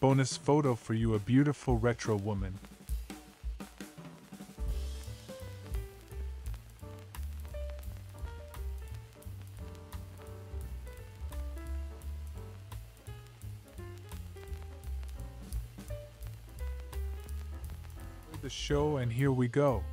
Bonus photo for you, a beautiful retro woman. The show, and here we go.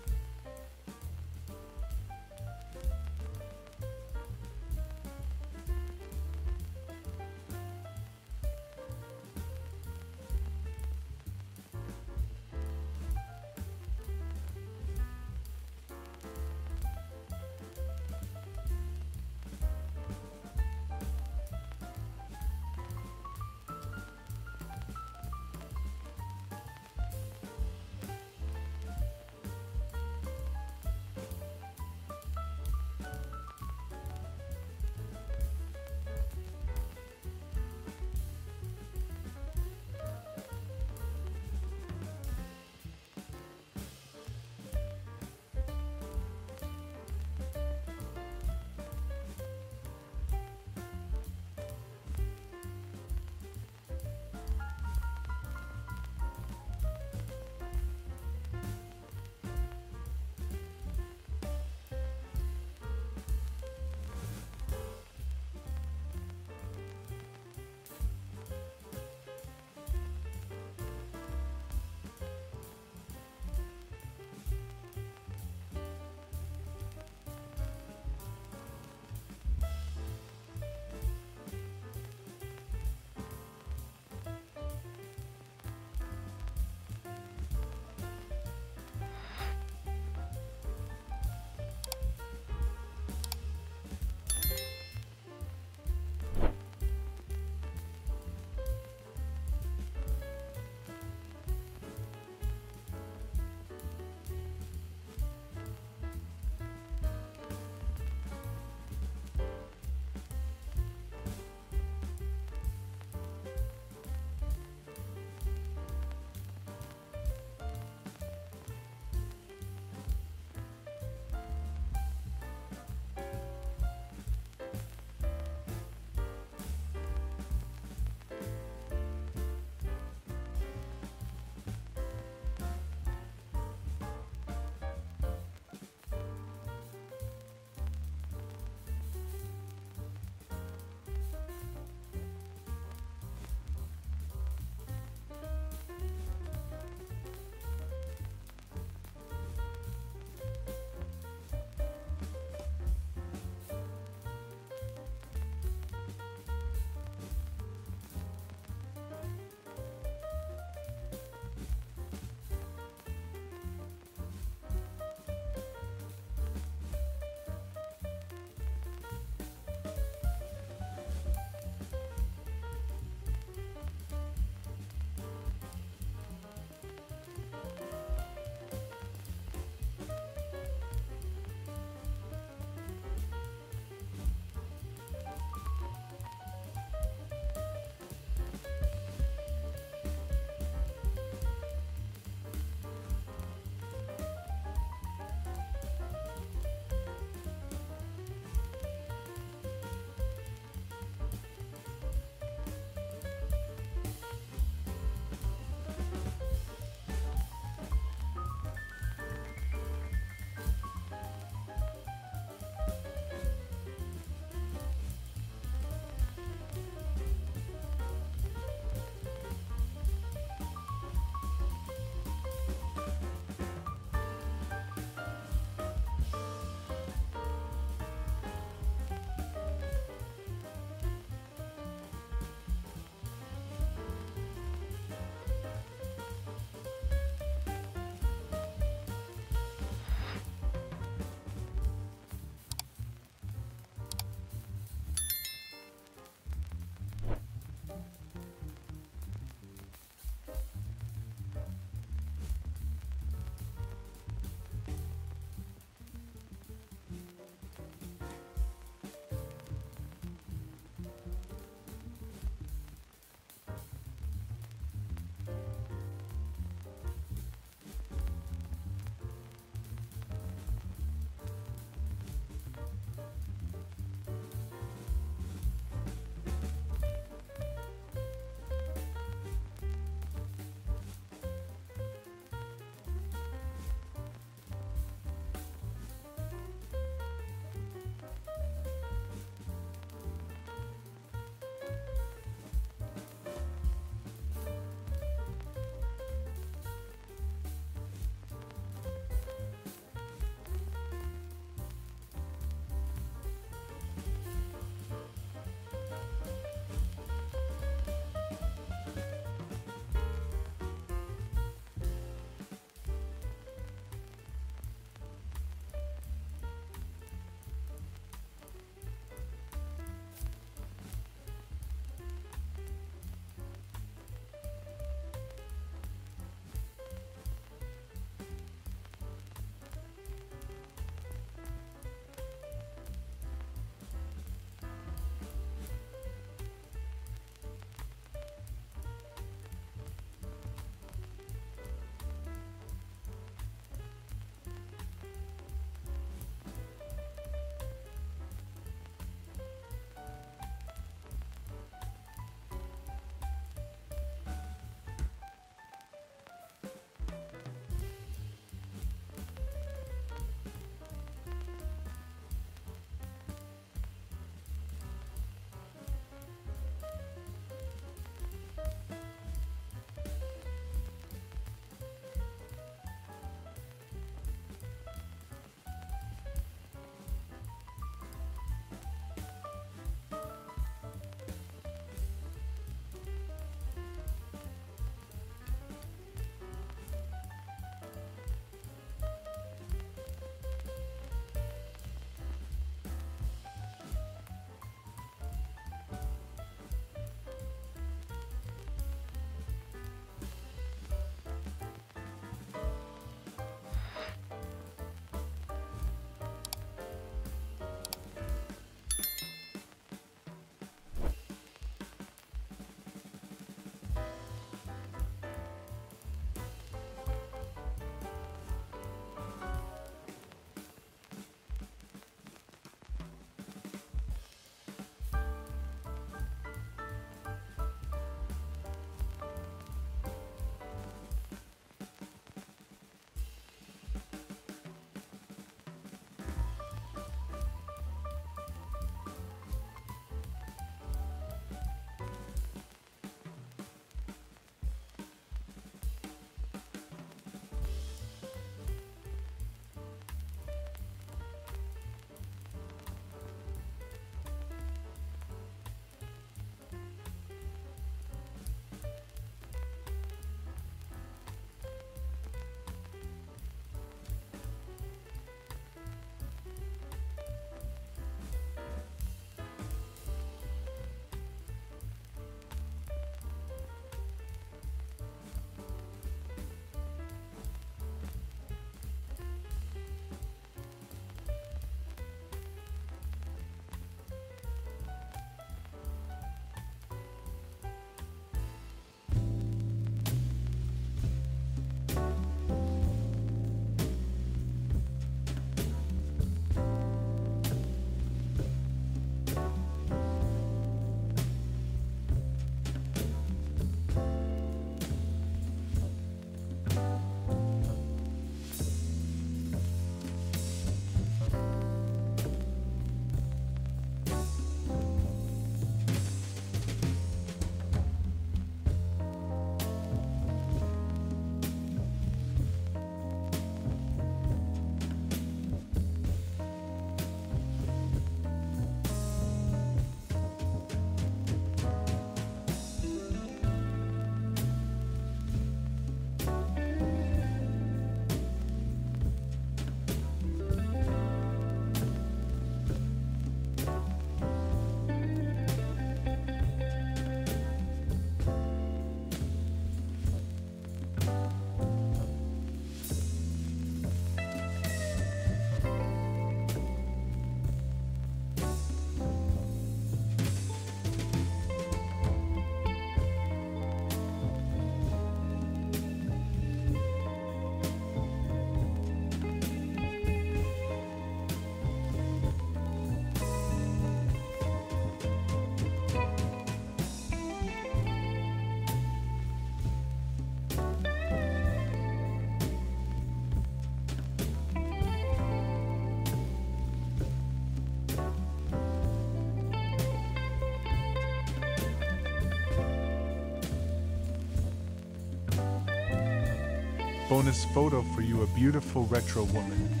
Bonus photo for you, a beautiful retro woman.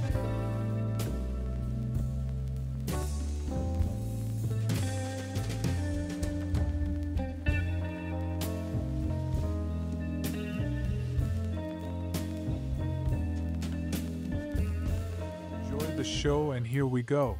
Enjoy the show, and here we go.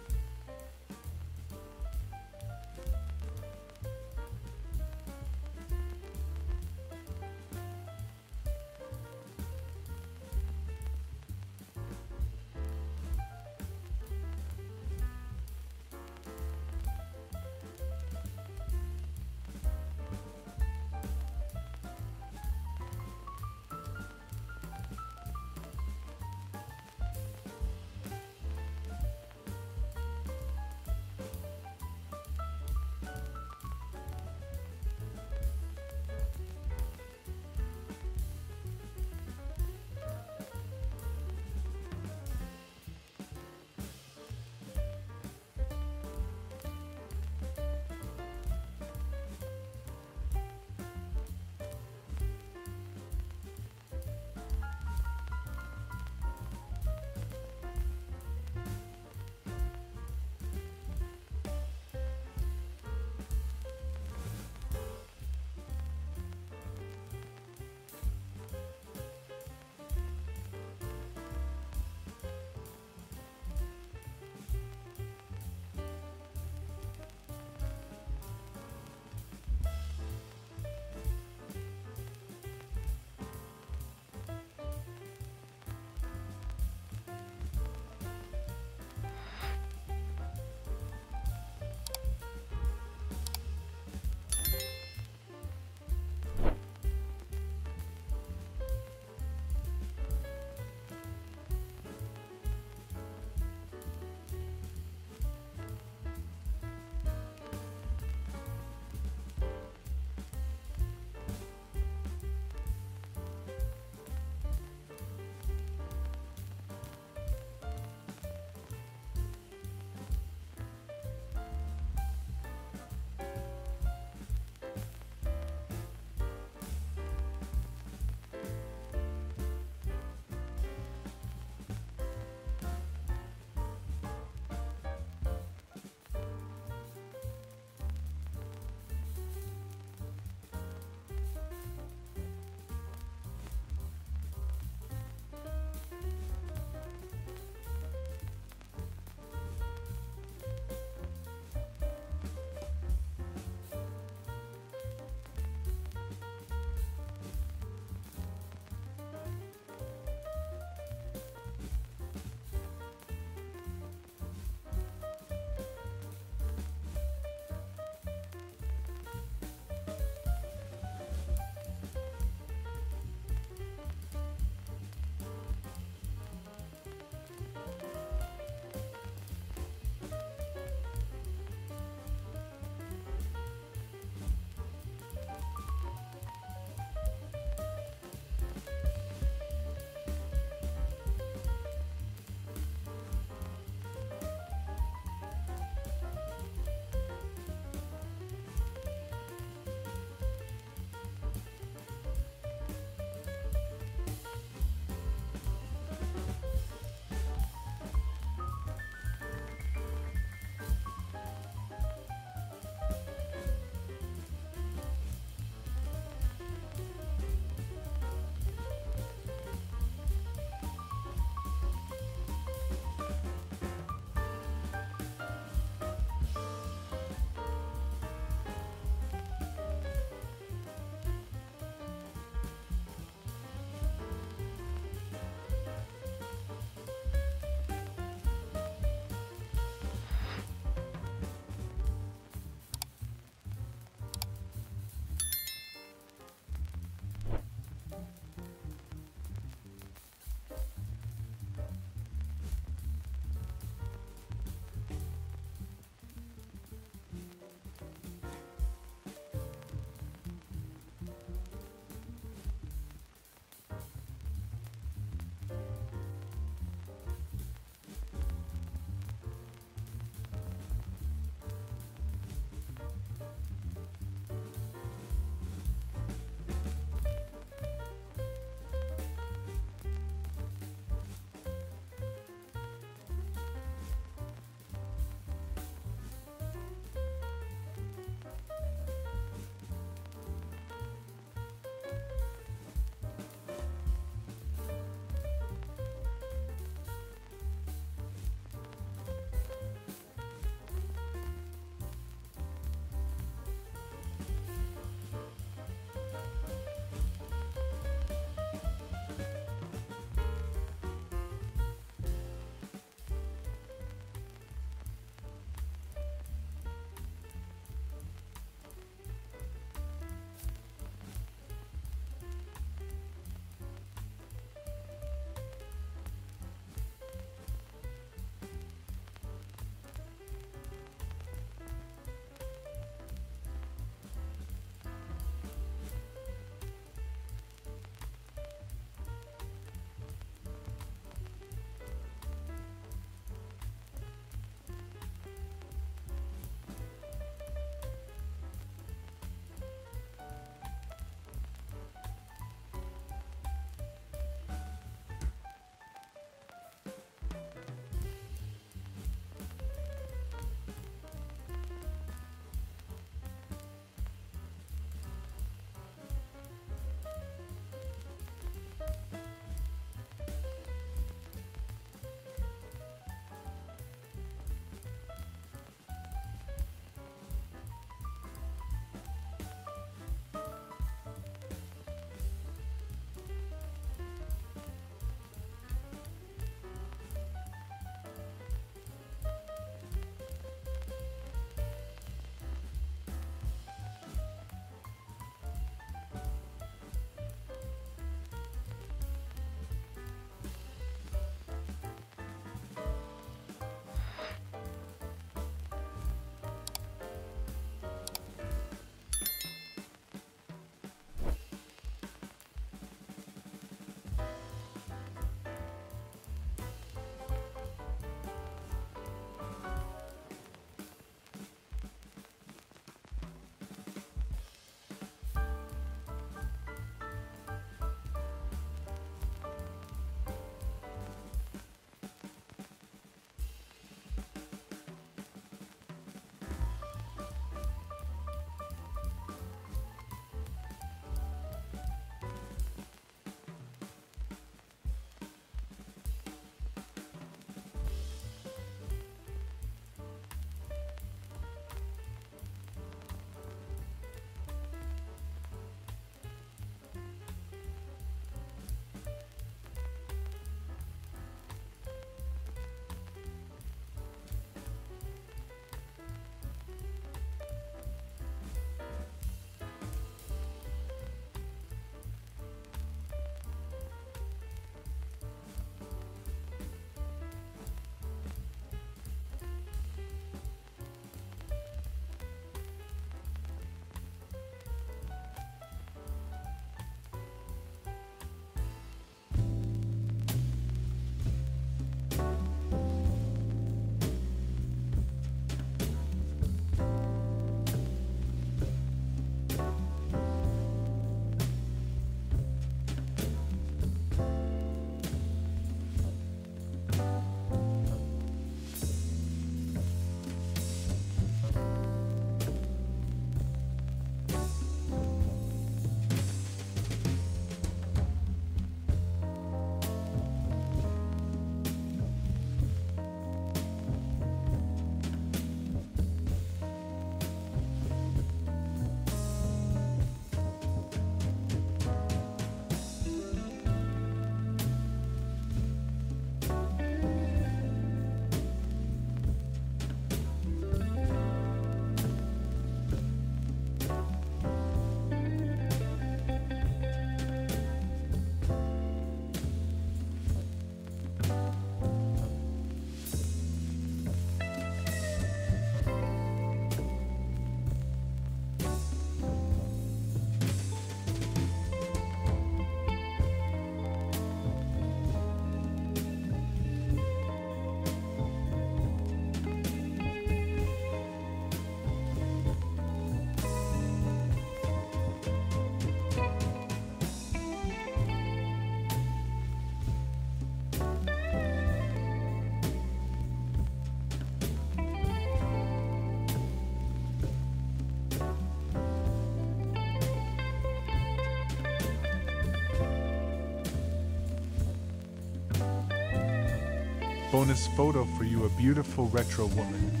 Bonus photo for you, a beautiful retro woman.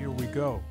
Here we go.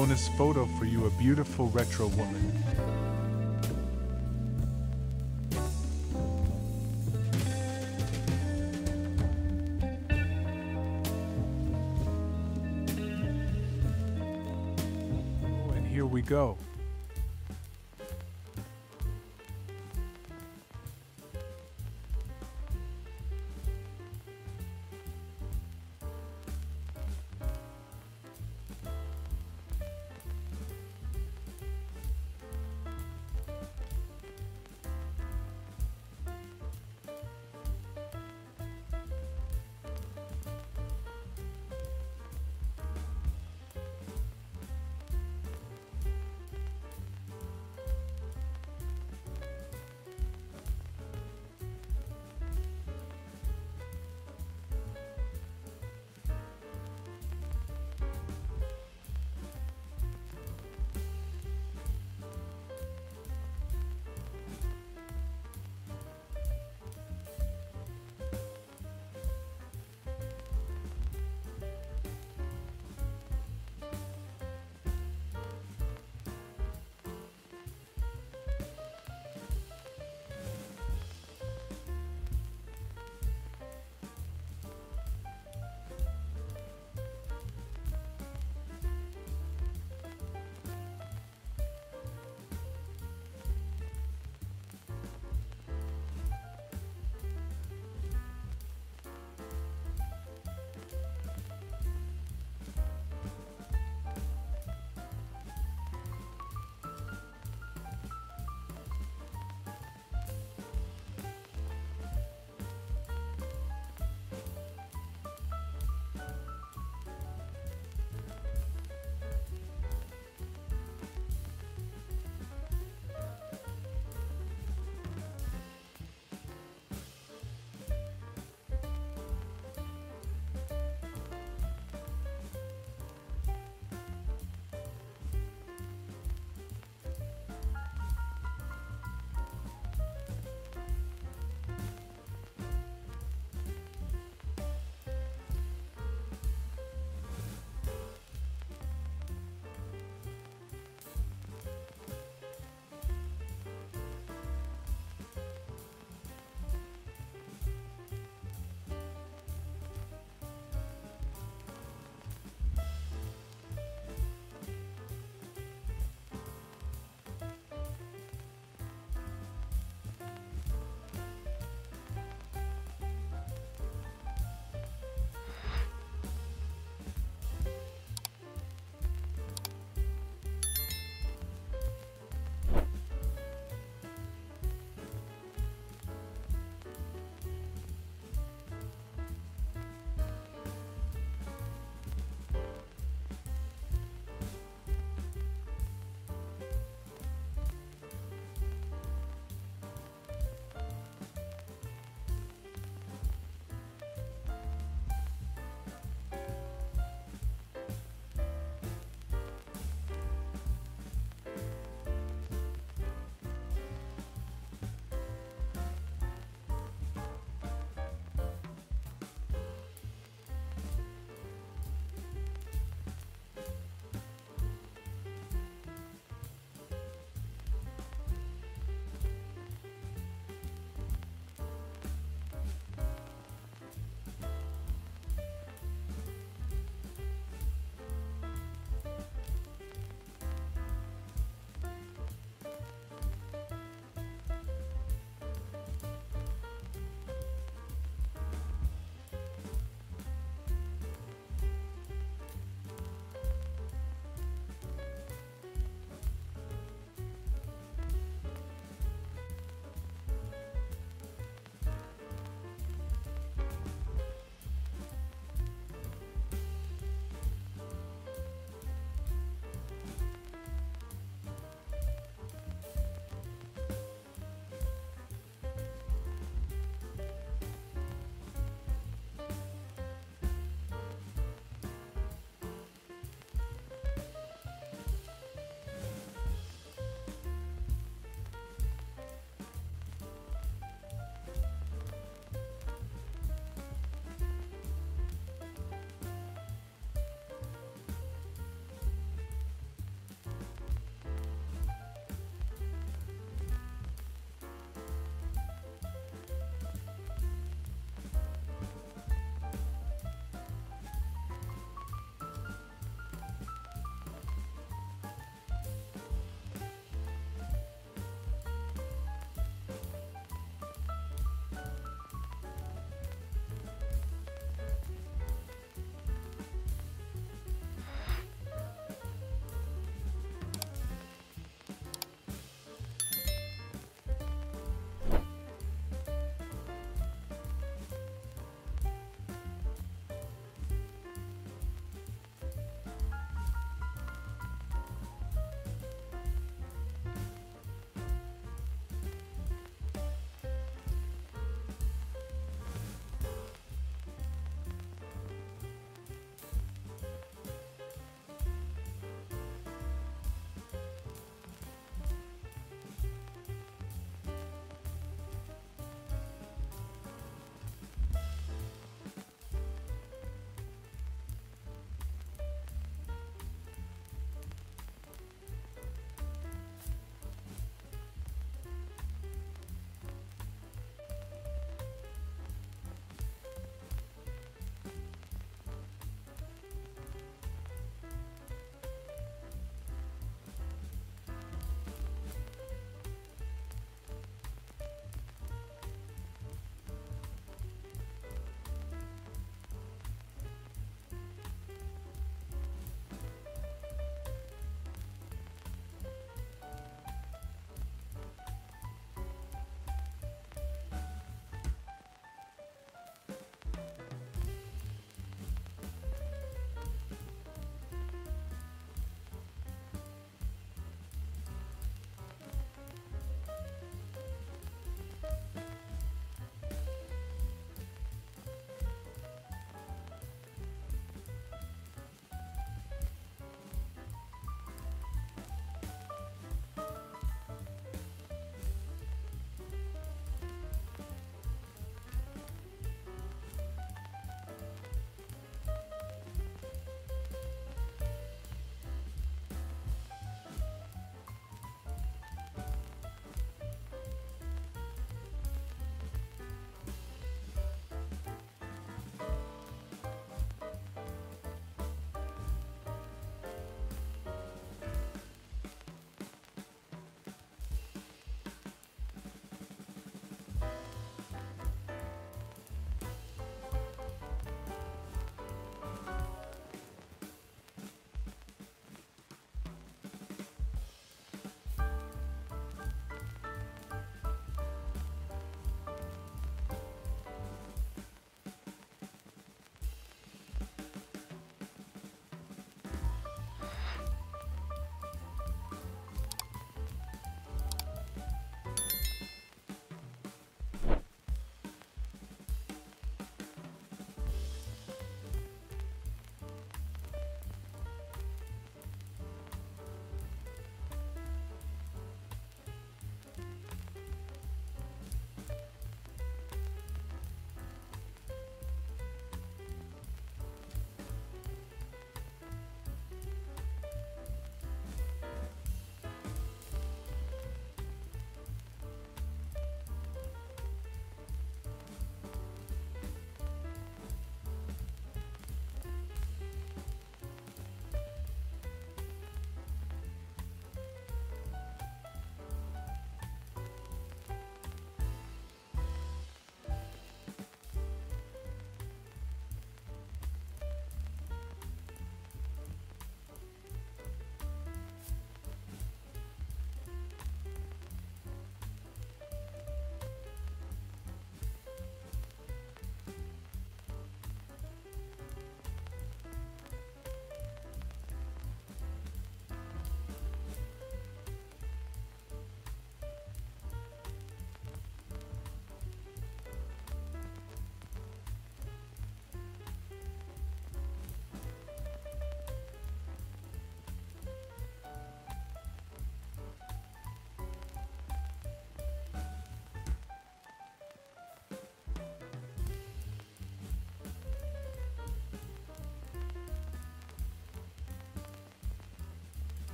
bonus photo for you, a beautiful retro woman. Oh, and here we go.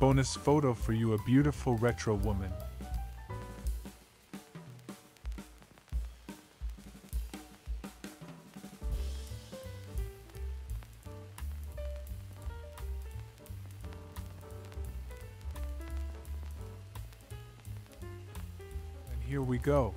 Bonus photo for you, a beautiful retro woman. And here we go.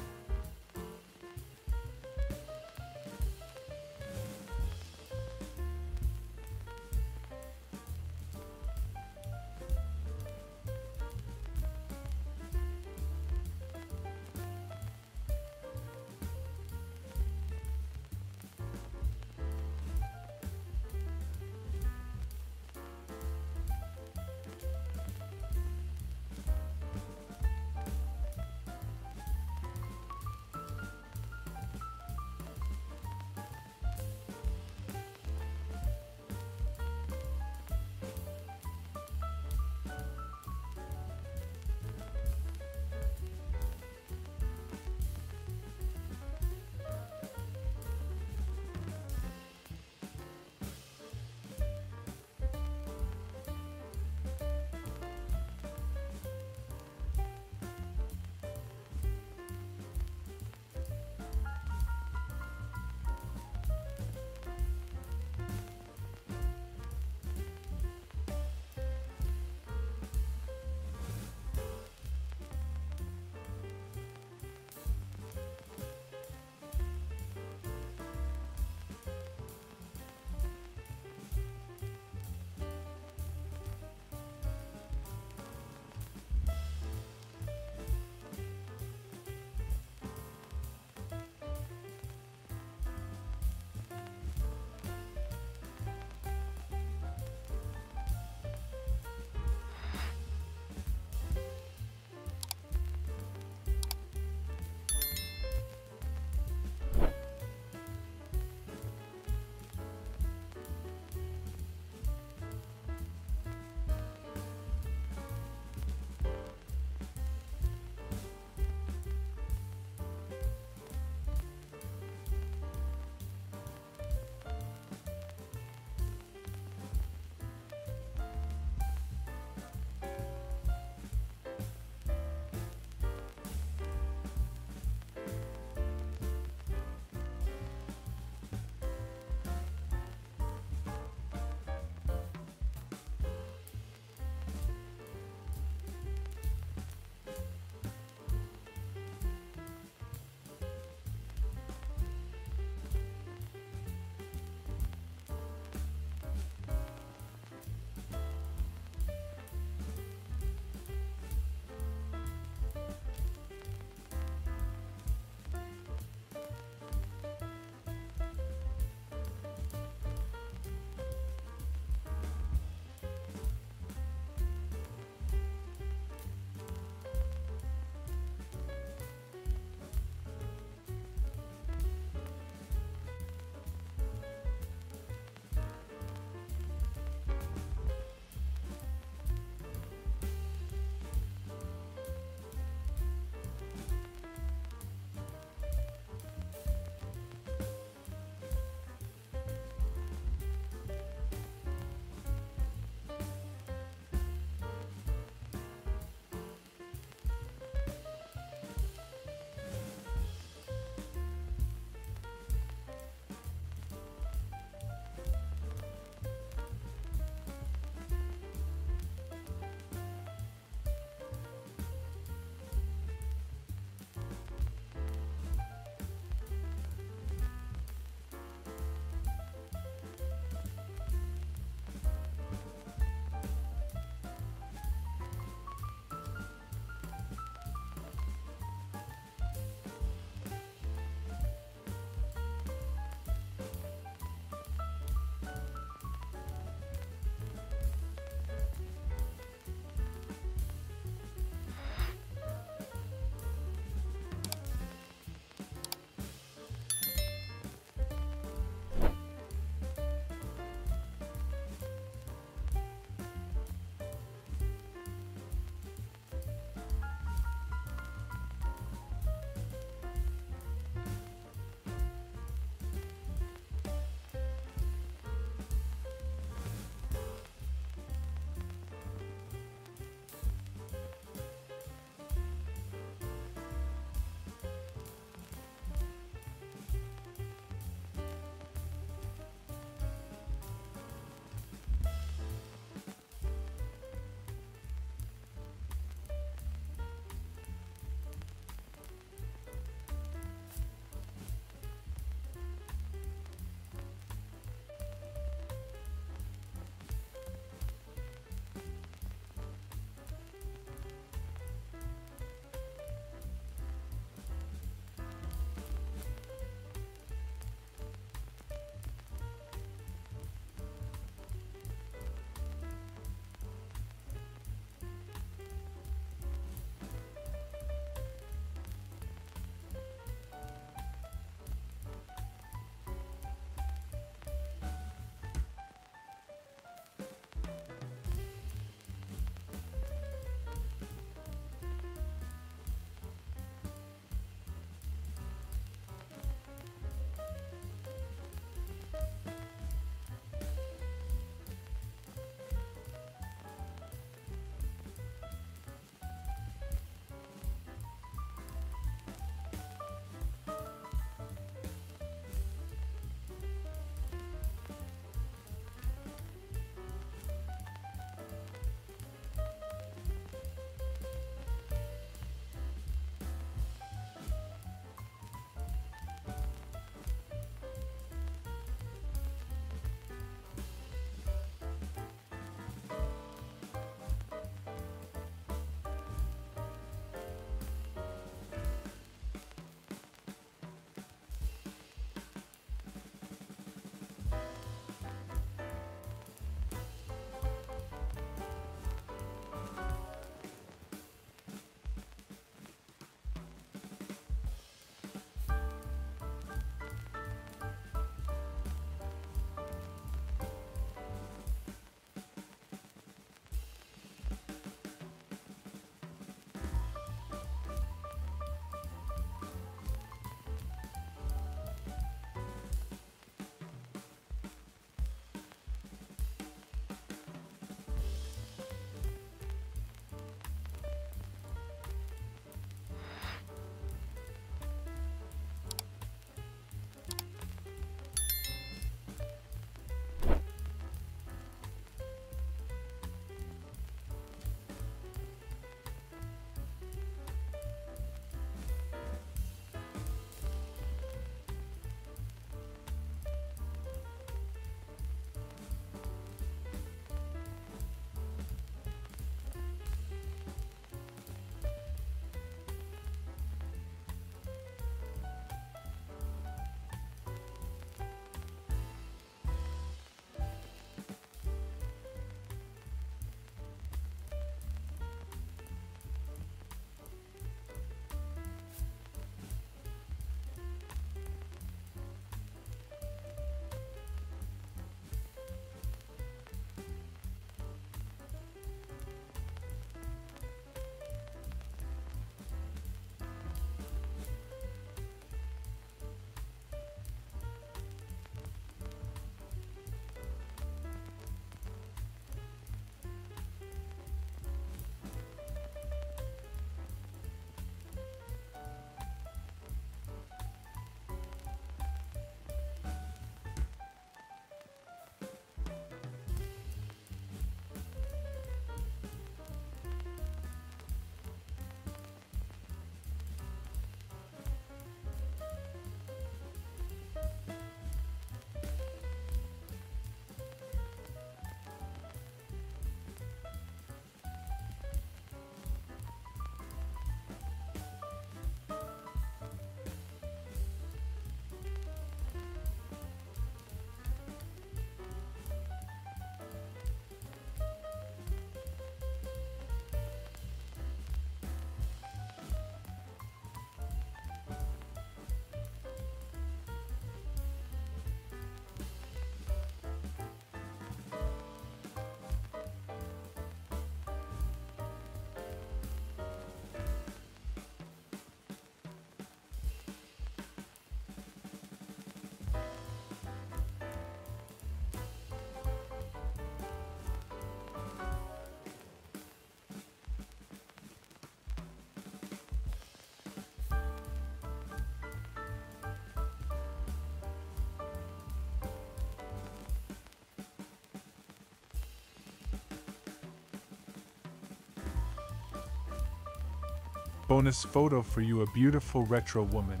Bonus photo for you, a beautiful retro woman.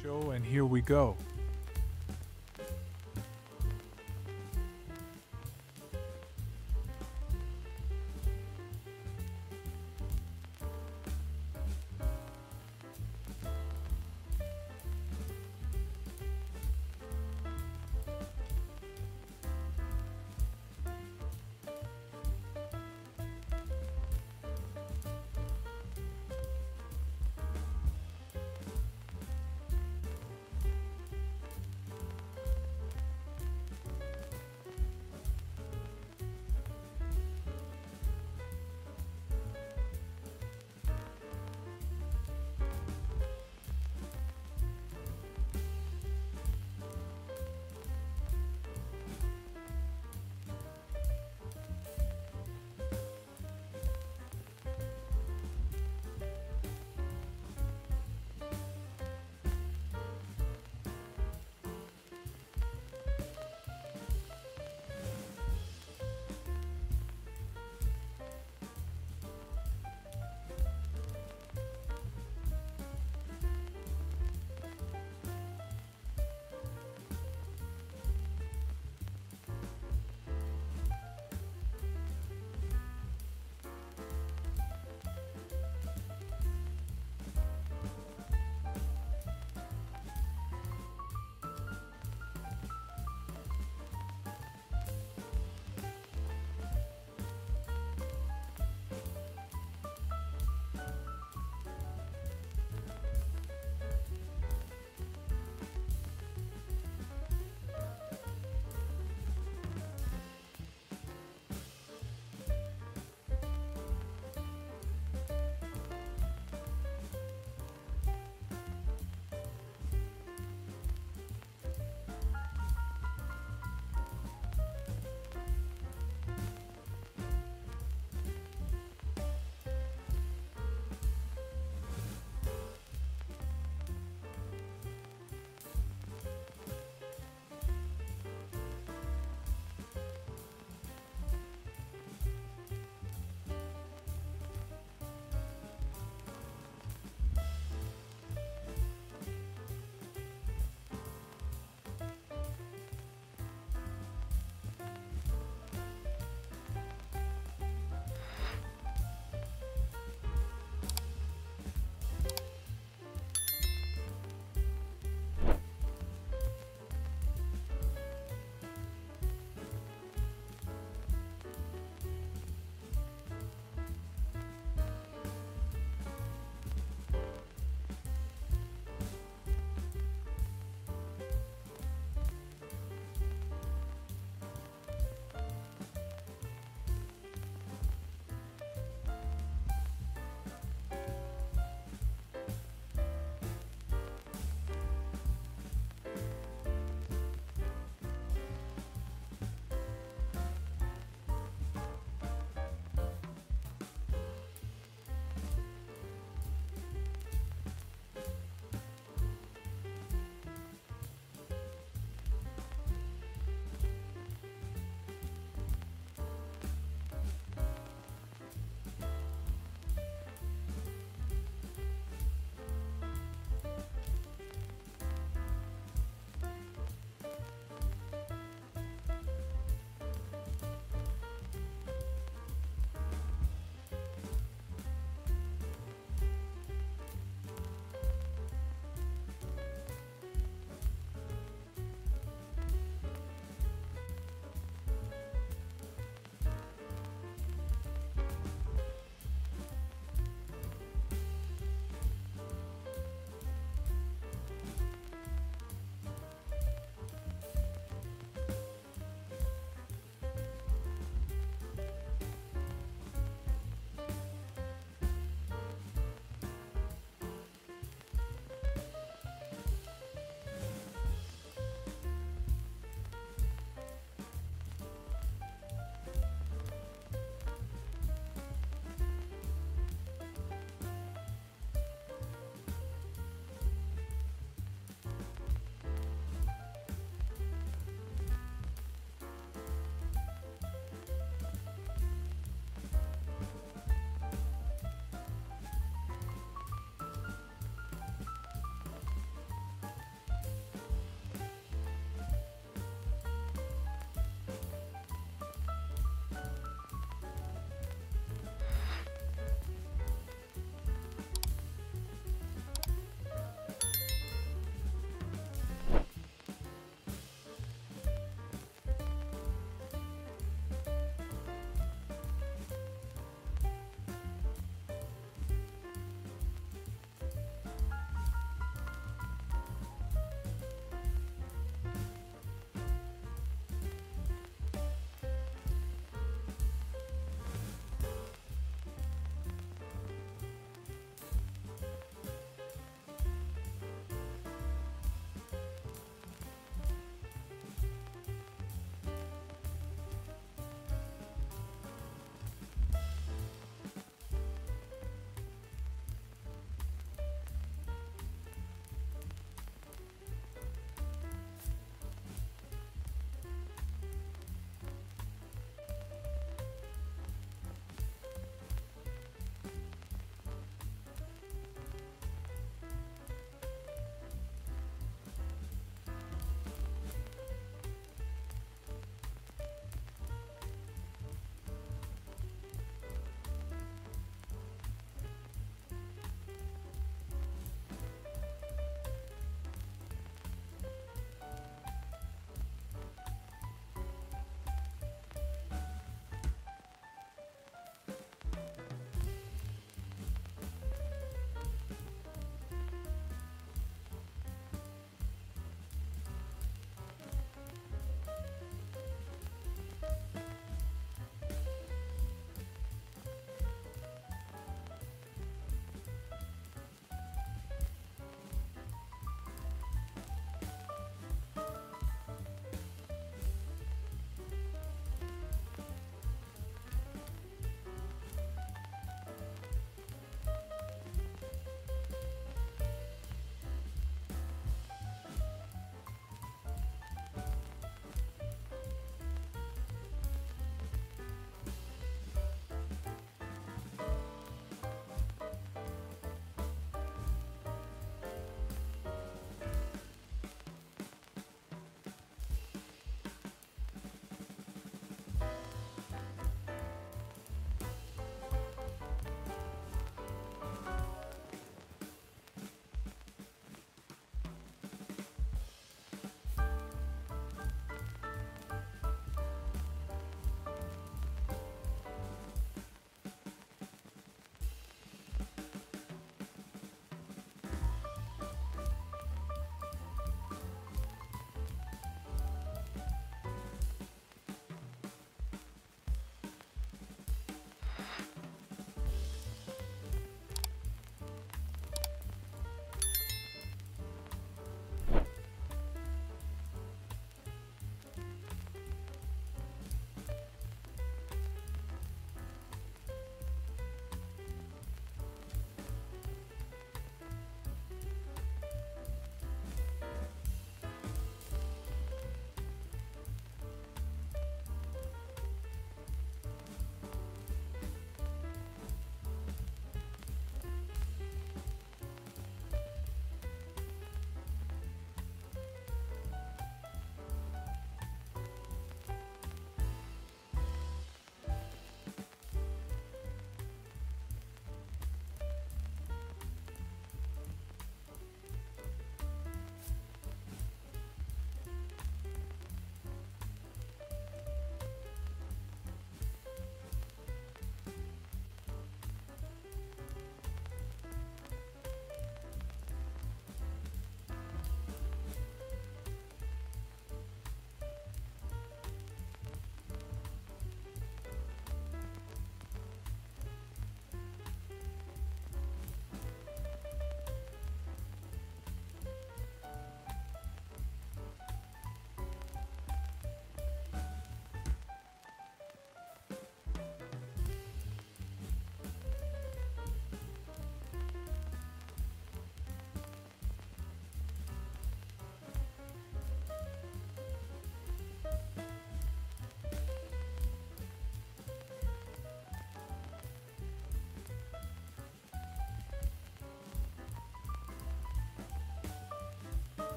Show, and here we go.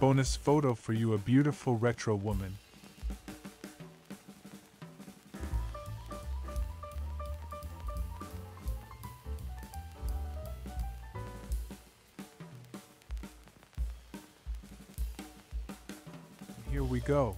Bonus photo for you, a beautiful retro woman. Here we go.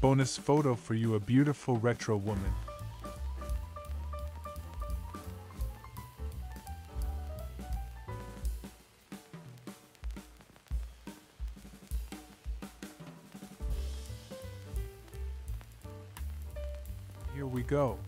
Bonus photo for you, a beautiful retro woman. Here we go.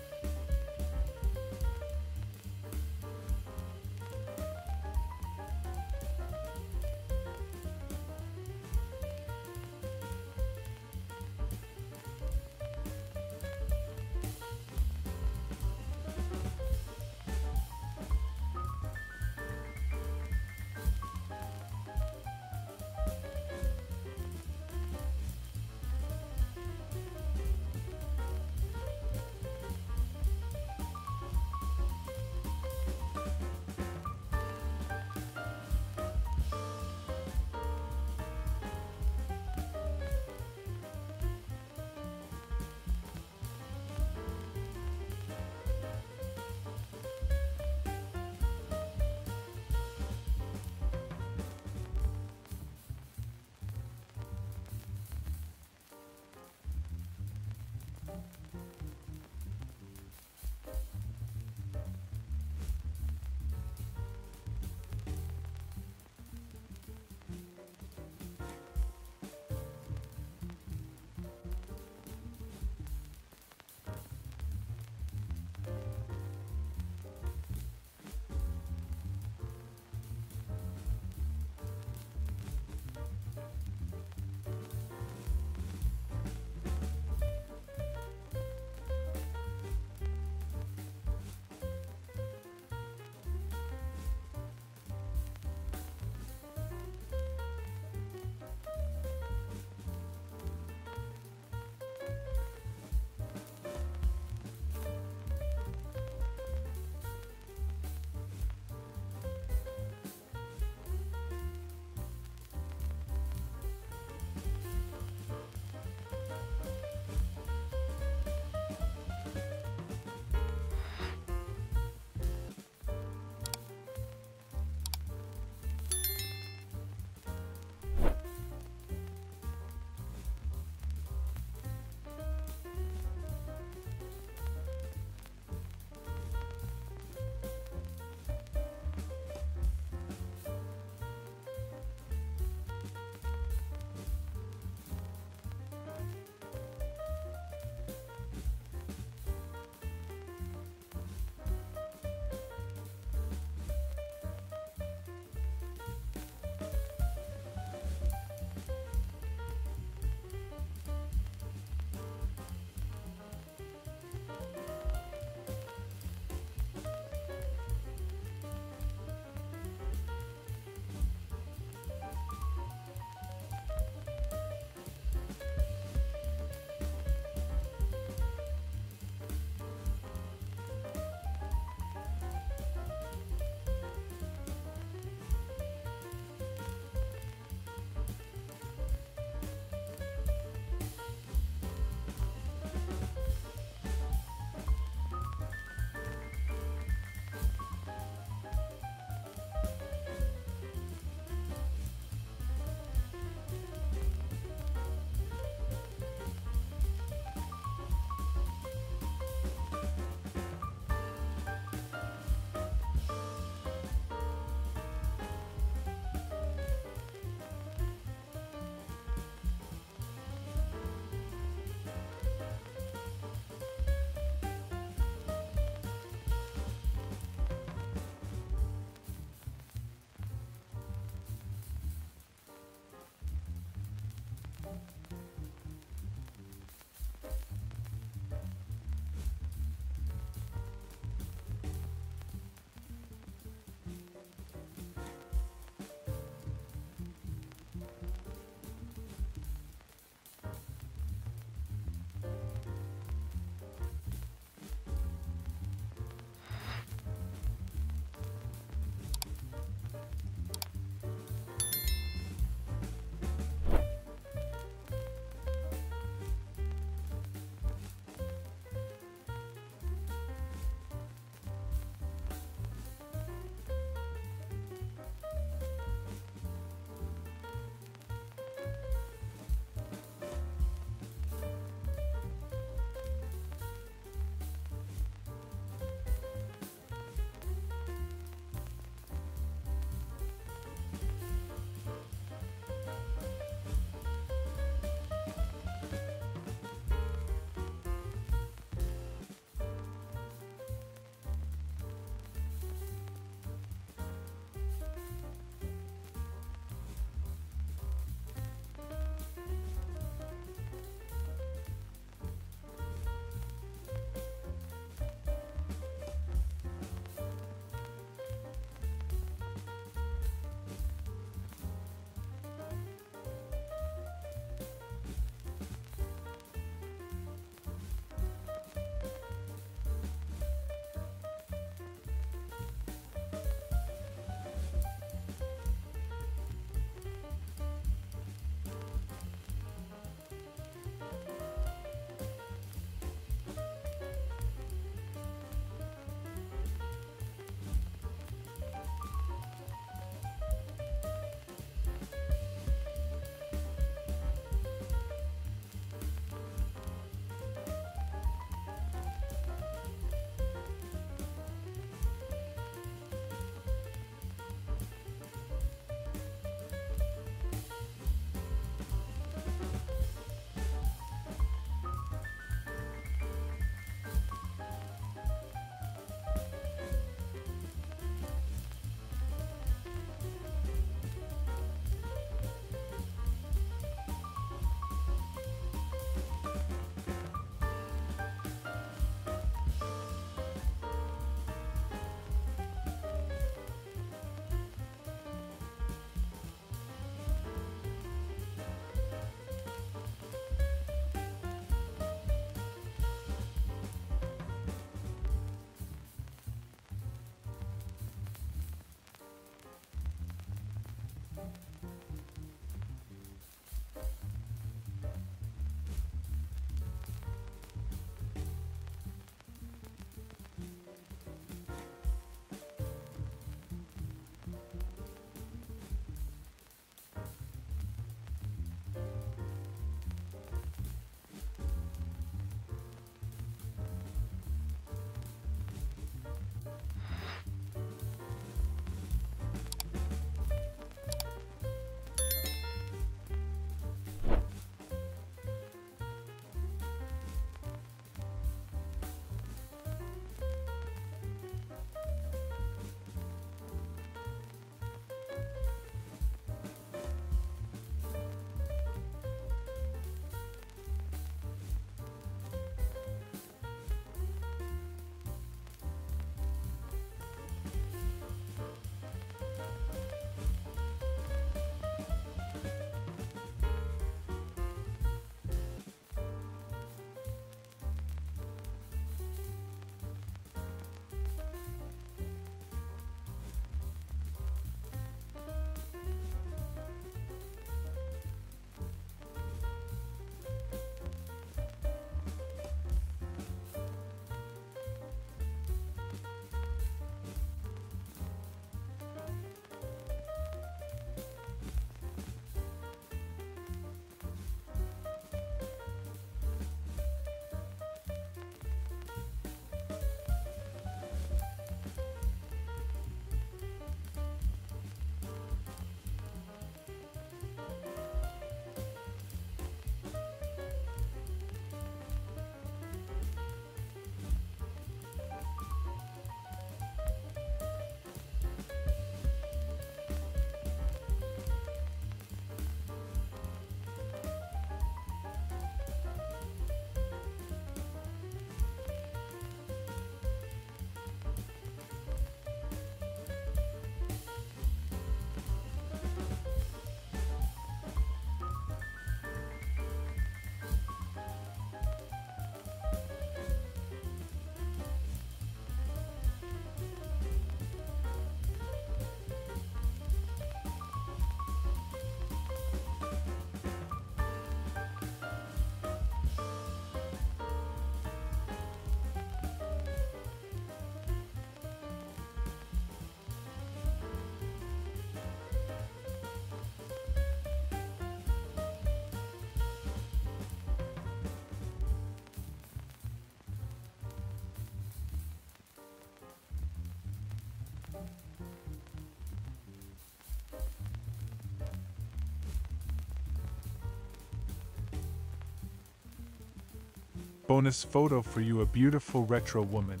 Bonus photo for you, a beautiful retro woman.